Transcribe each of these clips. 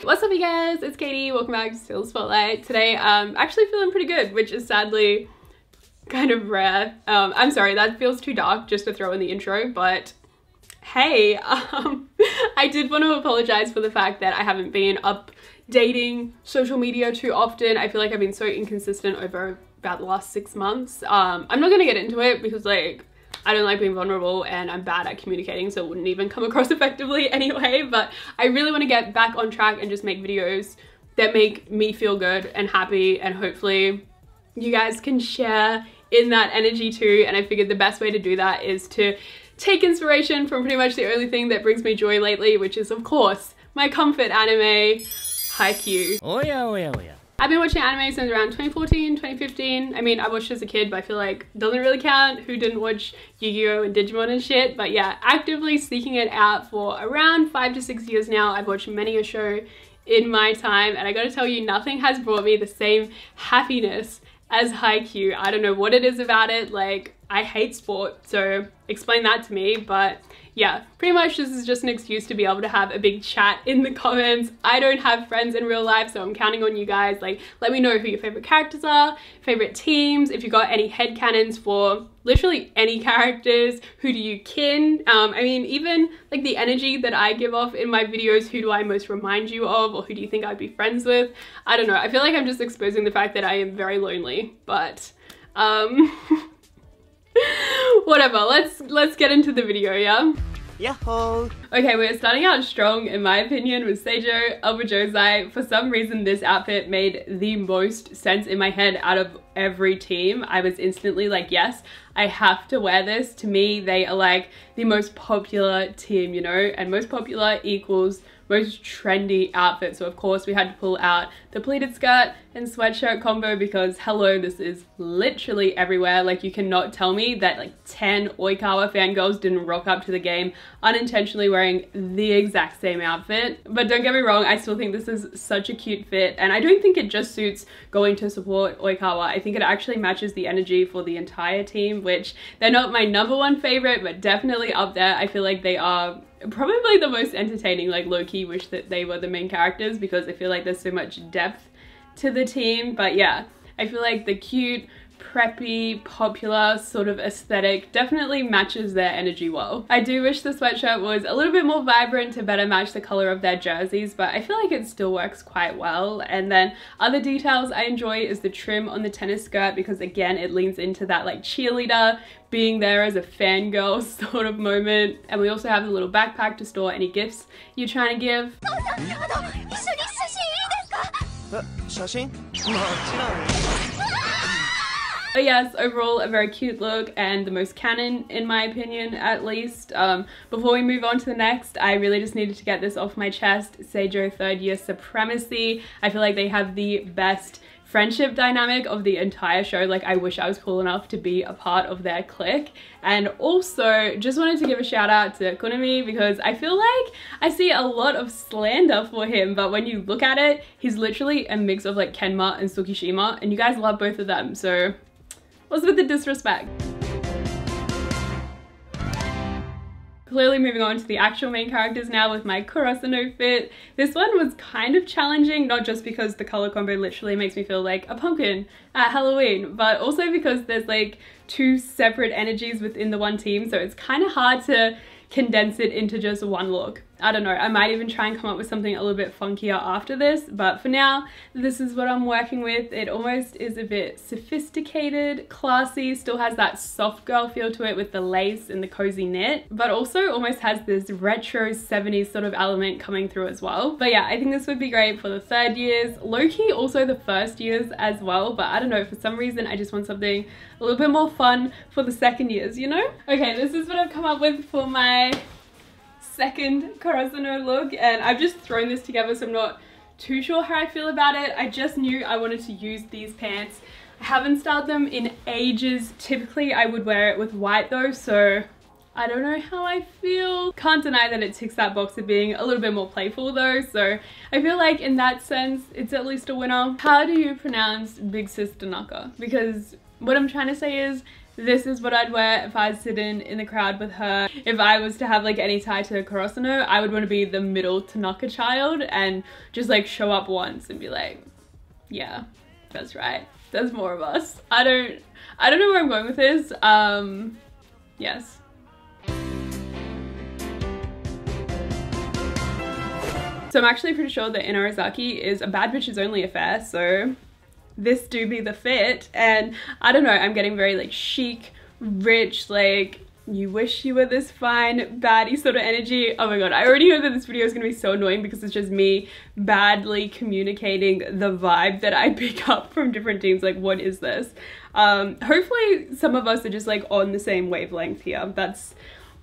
What's up you guys, it's Katie, welcome back to StealTheSpotlight. Today I'm actually feeling pretty good, which is sadly kind of rare. I'm sorry, that feels too dark just to throw in the intro, but hey, I did want to apologize for the fact that I haven't been updating social media too often. I feel like I've been so inconsistent over about the last 6 months. I'm not gonna get into it because like I don't like being vulnerable and I'm bad at communicating, so it wouldn't even come across effectively anyway, but I really want to get back on track and just make videos that make me feel good and happy, and hopefully you guys can share in that energy too. And I figured the best way to do that is to take inspiration from pretty much the only thing that brings me joy lately, which is of course my comfort anime, Haikyuu. Oh yeah, oh yeah, oh yeah. I've been watching anime since around 2014, 2015. I mean, I watched as a kid, but I feel like it doesn't really count. Who didn't watch Yu-Gi-Oh and Digimon and shit? But yeah, actively seeking it out for around 5 to 6 years now. I've watched many a show in my time, and I gotta tell you, nothing has brought me the same happiness as Haikyuu. I don't know what it is about it. Like, I hate sport, so explain that to me, but yeah, pretty much this is just an excuse to be able to have a big chat in the comments. I don't have friends in real life, so I'm counting on you guys. Like, let me know who your favorite characters are, favorite teams, if you got any headcanons for literally any characters, who do you kin? I mean, even like the energy that I give off in my videos, who do I most remind you of, or who do you think I'd be friends with? I don't know, I feel like I'm just exposing the fact that I am very lonely, but whatever, let's get into the video, yeah? Yahoo! Okay, we're starting out strong, in my opinion, with Seijo, Aoba Johsai. For some reason, this outfit made the most sense in my head out of every team. I was instantly like, yes, I have to wear this. To me, they are like the most popular team, you know? And most popular equals most trendy outfit. So of course, we had to pull out the pleated skirt and sweatshirt combo because hello, this is literally everywhere. Like, you cannot tell me that like 10 Oikawa fangirls didn't rock up to the game unintentionally wearing the exact same outfit. But don't get me wrong, I still think this is such a cute fit, and I don't think it just suits going to support Oikawa. I think it actually matches the energy for the entire team, which they're not my #1 favorite, but definitely up there. I feel like they are probably the most entertaining. Like, low-key wish that they were the main characters because I feel like there's so much depth to the team. But yeah, I feel like the cute, preppy, popular sort of aesthetic definitely matches their energy well. I do wish the sweatshirt was a little bit more vibrant to better match the color of their jerseys, but I feel like it still works quite well. And then other details I enjoy is the trim on the tennis skirt because again, it leans into that like cheerleader, being there as a fangirl sort of moment. And we also have a little backpack to store any gifts you're trying to give. But yes, overall a very cute look and the most canon in my opinion, at least. Before we move on to the next, I really just needed to get this off my chest. Seijo third year supremacy. I feel like they have the best friendship dynamic of the entire show. Like, I wish I was cool enough to be a part of their clique. And also just wanted to give a shout out to Kunimi because I feel like I see a lot of slander for him, but when you look at it, he's literally a mix of like Kenma and Tsukishima, and you guys love both of them, so what's with the disrespect? Clearly moving on to the actual main characters now with my Karasuno fit. This one was kind of challenging, not just because the color combo literally makes me feel like a pumpkin at Halloween, but also because there's like two separate energies within the one team, so it's kind of hard to condense it into just one look. I don't know, I might even try and come up with something a little bit funkier after this, but for now, this is what I'm working with. It almost is a bit sophisticated, classy, still has that soft girl feel to it with the lace and the cozy knit, but also almost has this retro 70s sort of element coming through as well. But yeah, I think this would be great for the third years, low-key also the first years as well, but I don't know, for some reason I just want something a little bit more fun for the second years, you know? Okay, this is what I've come up with for my second Karasuno look, and I've just thrown this together, so I'm not too sure how I feel about it. I just knew I wanted to use these pants. I haven't styled them in ages. Typically I would wear it with white though, so I don't know how I feel. Can't deny that it ticks that box of being a little bit more playful though, so I feel like in that sense it's at least a winner. How do you pronounce Big Sis Tanaka? Because what I'm trying to say is This is what I'd wear if I was sitting in the crowd with her. If I was to have like any tie to Karasuno, I would want to be the middle Tanaka child and just like show up once and be like, yeah, that's right. There's more of us. I don't know where I'm going with this. Yes. So I'm actually pretty sure that Inarizaki is a bad bitch's only affair, so this do be the fit. And I don't know, I'm getting very like chic, rich, like you wish you were this fine, baddie sort of energy. Oh my god, I already know that this video is gonna be so annoying because it's just me badly communicating the vibe that I pick up from different teams, like what is this? Hopefully some of us are just like on the same wavelength here.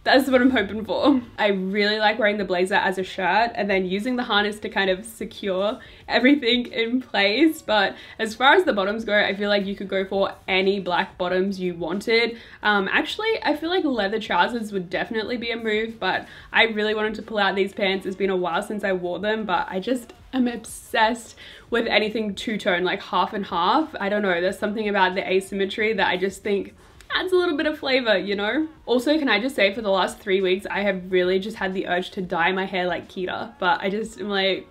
That's what I'm hoping for. I really like wearing the blazer as a shirt and then using the harness to kind of secure everything in place. But as far as the bottoms go, I feel like you could go for any black bottoms you wanted. Actually, I feel like leather trousers would definitely be a move, but I really wanted to pull out these pants. It's been a while since I wore them, but I just am obsessed with anything two-tone, like half and half. I don't know, there's something about the asymmetry that I just think adds a little bit of flavor, you know? Also, can I just say for the last 3 weeks, I have really just had the urge to dye my hair like Kita, but I just am like,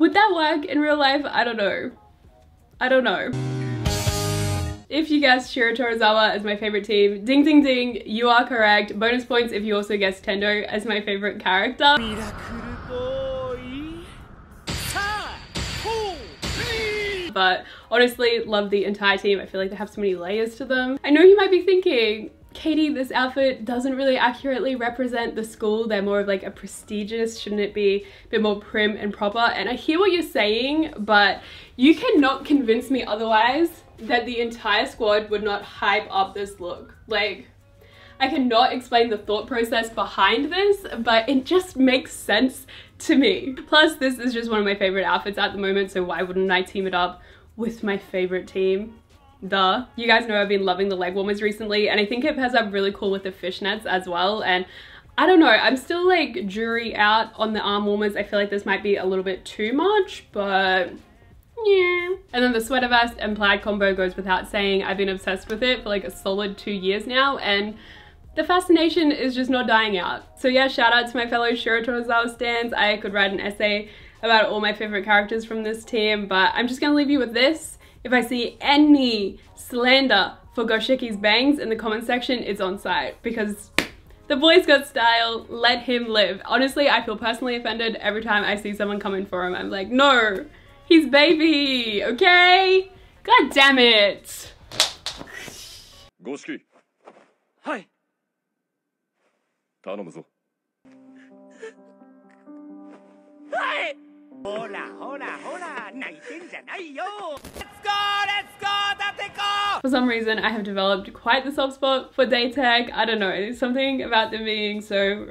would that work in real life? I don't know. I don't know. If you guessed Shiratorizawa as my favorite team, ding ding ding, you are correct. Bonus points if you also guessed Tendo as my favorite character. But honestly, love the entire team. I feel like they have so many layers to them. I know you might be thinking, Katie, this outfit doesn't really accurately represent the school. They're more of like a prestigious, shouldn't it be a bit more prim and proper? And I hear what you're saying, but you cannot convince me otherwise that the entire squad would not hype up this look. Like, I cannot explain the thought process behind this, but it just makes sense to me. Plus, this is just one of my favorite outfits at the moment, so why wouldn't I team it up with my favorite team? Duh. You guys know I've been loving the leg warmers recently, and I think it pairs up really cool with the fishnets as well, and I don't know, I'm still like jury out on the arm warmers. I feel like this might be a little bit too much, but yeah. And then the sweater vest and plaid combo goes without saying. I've been obsessed with it for like a solid 2 years now, and the fascination is just not dying out. So yeah, shout out to my fellow Shiratorizawa stans. I could write an essay about all my favorite characters from this team, but I'm just gonna leave you with this. If I see any slander for Goshiki's bangs in the comment section, it's on site, because the boy's got style, let him live. Honestly, I feel personally offended every time I see someone coming for him. I'm like, no, he's baby, okay? God damn it. Goshiki. Hi. For some reason, I have developed quite the soft spot for Date Tech. I don't know, something about them being so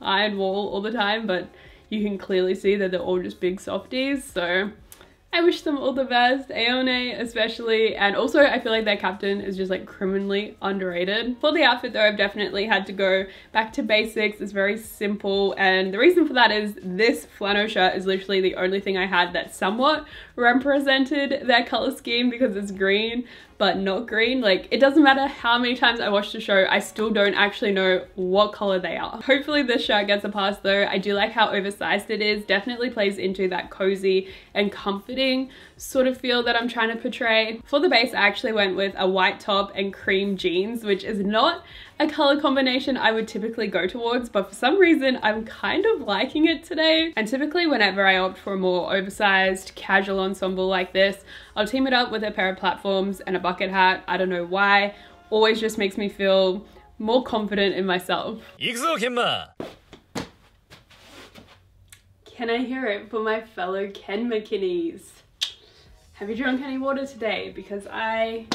iron wall all the time, but you can clearly see that they're all just big softies, so I wish them all the best, Aone especially, and also I feel like their captain is just like criminally underrated. For the outfit though, I've definitely had to go back to basics. It's very simple, and the reason for that is this flannel shirt is literally the only thing I had that somewhat represented their color scheme, because it's green but not green. Like, it doesn't matter how many times I watch the show, I still don't actually know what color they are. Hopefully this shirt gets a pass though. I do like how oversized it is. Definitely plays into that cozy and comforting sort of feel that I'm trying to portray. For the base, I actually went with a white top and cream jeans, which is not a color combination I would typically go towards, but for some reason I'm kind of liking it today. And typically whenever I opt for a more oversized casual ensemble like this, I'll team it up with a pair of platforms and a bucket hat. I don't know why, always just makes me feel more confident in myself. Kenma. Can I hear it for my fellow Kenma kinnies? Have you drunk any water today? Because I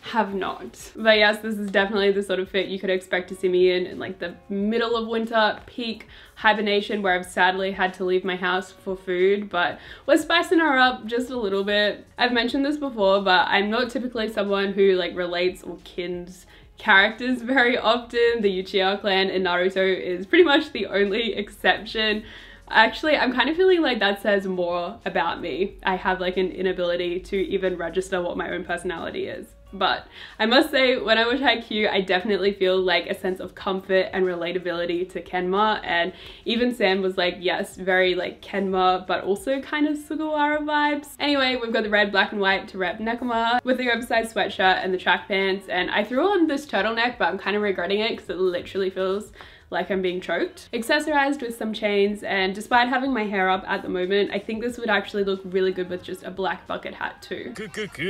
have not. But yes, this is definitely the sort of fit you could expect to see me in like the middle of winter, peak hibernation, where I've sadly had to leave my house for food, but we're spicing her up just a little bit. I've mentioned this before, but I'm not typically someone who like relates or kins characters very often. The Uchiha clan in Naruto is pretty much the only exception. Actually, I'm kind of feeling like that says more about me. I have like an inability to even register what my own personality is. But I must say, when I watch Haikyuu!, I definitely feel like a sense of comfort and relatability to Kenma, and even Sam was like, yes, very like Kenma, but also kind of Sugawara vibes. Anyway, we've got the red, black and white to rep Nekoma with the oversized sweatshirt and the track pants, and I threw on this turtleneck, but I'm kind of regretting it because it literally feels like I'm being choked. Accessorized with some chains, and despite having my hair up at the moment, I think this would actually look really good with just a black bucket hat too. Okay, I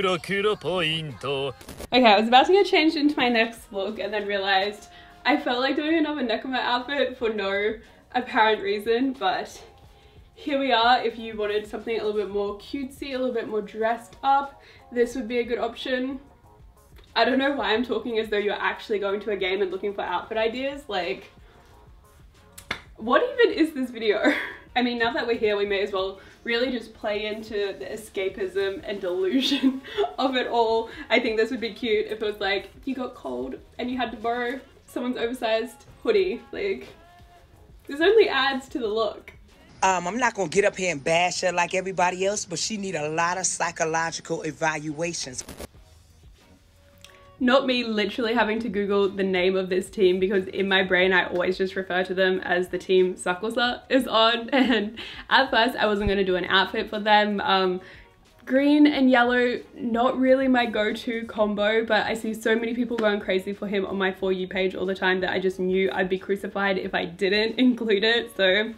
was about to get changed into my next look and then realized I felt like doing another Nekoma outfit for no apparent reason, but here we are. If you wanted something a little bit more cutesy, a little bit more dressed up, this would be a good option. I don't know why I'm talking as though you're actually going to a game and looking for outfit ideas, like, what even is this video? I mean, now that we're here, we may as well really just play into the escapism and delusion of it all. I think this would be cute if it was like, you got cold and you had to borrow someone's oversized hoodie. Like, this only adds to the look. I'm not gonna get up here and bash her like everybody else, but she need a lot of psychological evaluations. Not me literally having to Google the name of this team, because in my brain I always just refer to them as the team Sakusa is on, and at first I wasn't going to do an outfit for them. Green and yellow, not really my go-to combo, but I see so many people going crazy for him on my For You page all the time that I just knew I'd be crucified if I didn't include it, so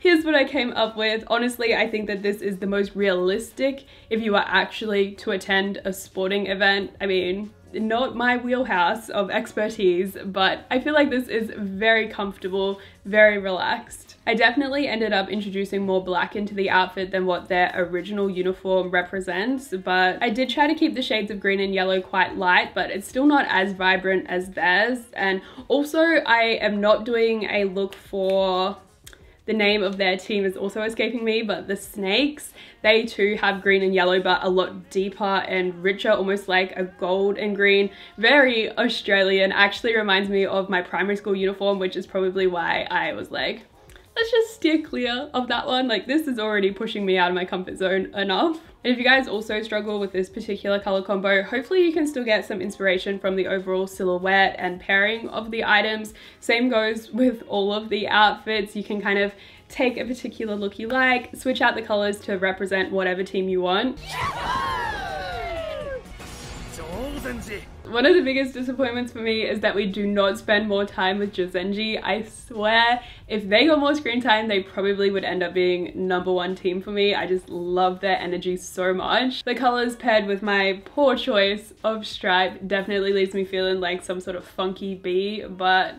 here's what I came up with. Honestly, I think that this is the most realistic if you are actually to attend a sporting event. I mean, not my wheelhouse of expertise, but I feel like this is very comfortable, very relaxed. I definitely ended up introducing more black into the outfit than what their original uniform represents, but I did try to keep the shades of green and yellow quite light, but it's still not as vibrant as theirs. And also, I am not doing a look for... the name of their team is also escaping me, but the Snakes, they too have green and yellow, but a lot deeper and richer, almost like a gold and green. Very Australian, actually reminds me of my primary school uniform, which is probably why I was like, let's just steer clear of that one. Like, this is already pushing me out of my comfort zone enough. And if you guys also struggle with this particular color combo, hopefully you can still get some inspiration from the overall silhouette and pairing of the items. Same goes with all of the outfits. You can kind of take a particular look you like, switch out the colors to represent whatever team you want. One of the biggest disappointments for me is that we do not spend more time with Johzenji. I swear, if they got more screen time, they probably would end up being #1 team for me. I just love their energy so much. The colors paired with my poor choice of stripe definitely leaves me feeling like some sort of funky bee, but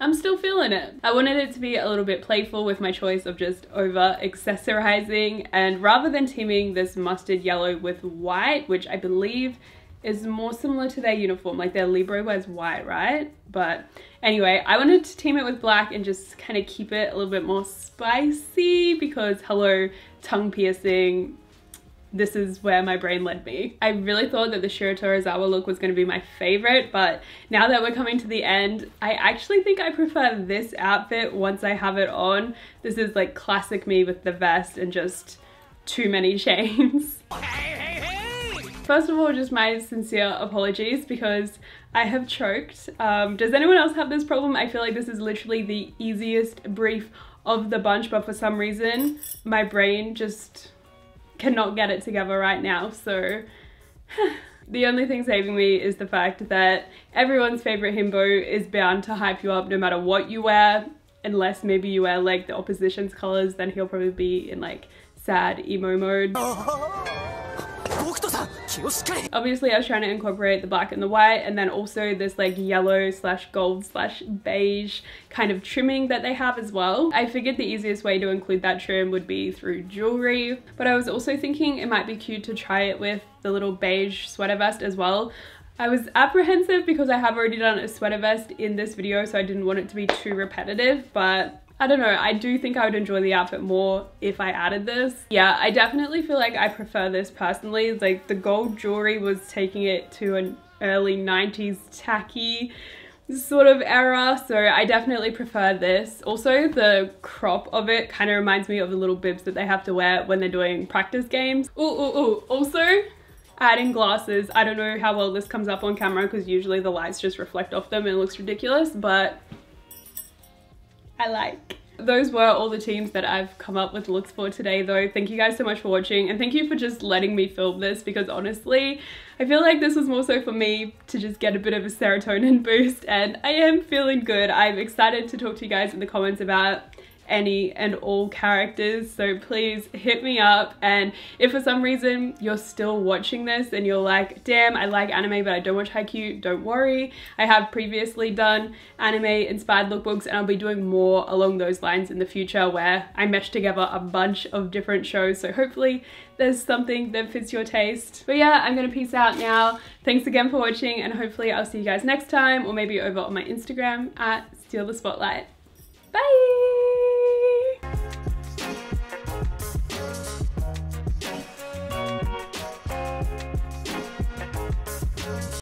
I'm still feeling it. I wanted it to be a little bit playful with my choice of just over accessorizing, and rather than teaming this mustard yellow with white, which I believe is more similar to their uniform, like their Libro wears white, right? But anyway, I wanted to team it with black and just kind of keep it a little bit more spicy, because hello, tongue piercing, this is where my brain led me. I really thought that the Shiratorizawa look was going to be my favorite, but now that we're coming to the end, I actually think I prefer this outfit once I have it on. This is like classic me with the vest and just too many chains. First of all, just my sincere apologies because I have choked. Does anyone else have this problem? I feel like this is literally the easiest brief of the bunch, but for some reason, my brain just cannot get it together right now, so... The only thing saving me is the fact that everyone's favorite himbo is bound to hype you up no matter what you wear, unless maybe you wear like the opposition's colors, then he'll probably be in like sad emo mode. Obviously, I was trying to incorporate the black and the white, and then also this like yellow slash gold slash beige kind of trimming that they have as well. I figured the easiest way to include that trim would be through jewelry, but I was also thinking it might be cute to try it with the little beige sweater vest as well. I was apprehensive because I have already done a sweater vest in this video, so I didn't want it to be too repetitive, but I don't know, I do think I would enjoy the outfit more if I added this. Yeah, I definitely feel like I prefer this personally. Like, the gold jewelry was taking it to an early 90s tacky sort of era, so I definitely prefer this. Also, the crop of it kind of reminds me of the little bibs that they have to wear when they're doing practice games. Also, add in glasses. I don't know how well this comes up on camera because usually the lights just reflect off them and it looks ridiculous, but I like. Those were all the teams that I've come up with looks for today though. Thank you guys so much for watching, and thank you for just letting me film this, because honestly I feel like this was more so for me to just get a bit of a serotonin boost, and I am feeling good. I'm excited to talk to you guys in the comments about any and all characters, so please hit me up. And if for some reason you're still watching this and you're like, damn, I like anime but I don't watch Haikyuu!, don't worry. I have previously done anime inspired lookbooks, and I'll be doing more along those lines in the future where I mesh together a bunch of different shows, so hopefully there's something that fits your taste. But yeah, I'm gonna peace out now. Thanks again for watching, and hopefully I'll see you guys next time, or maybe over on my Instagram at StealTheSpotlight. Bye!